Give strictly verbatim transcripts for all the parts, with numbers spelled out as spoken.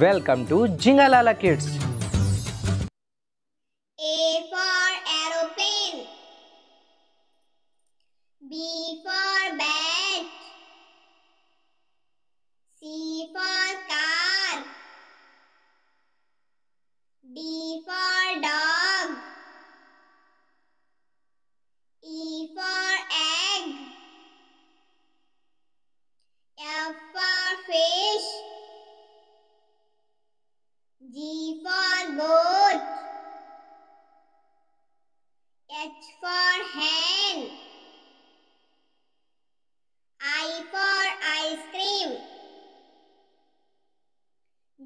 Welcome to Jinga Lala Kids. A for aeroplane, B for bat, C for car, D for dog, E for egg, F for fish, G for goat, H for hen, I for ice cream,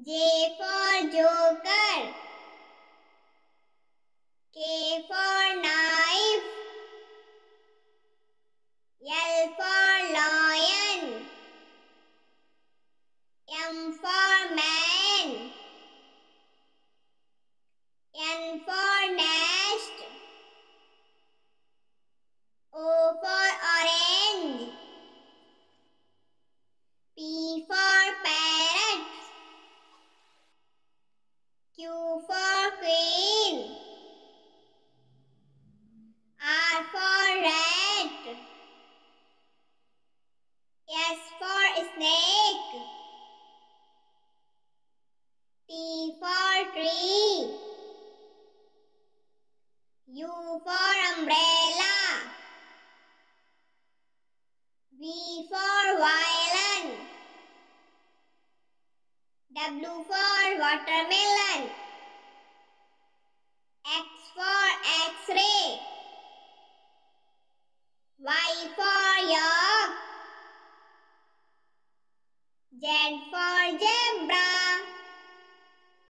J for joker, K for knife, L for lion, M for man, N for nest, O for orange, P for parrot, Q for queen, R for rat, S for snake, T for tree, U for umbrella, V for violin, W for watermelon, X for x-ray, Y for york, Z for zebra.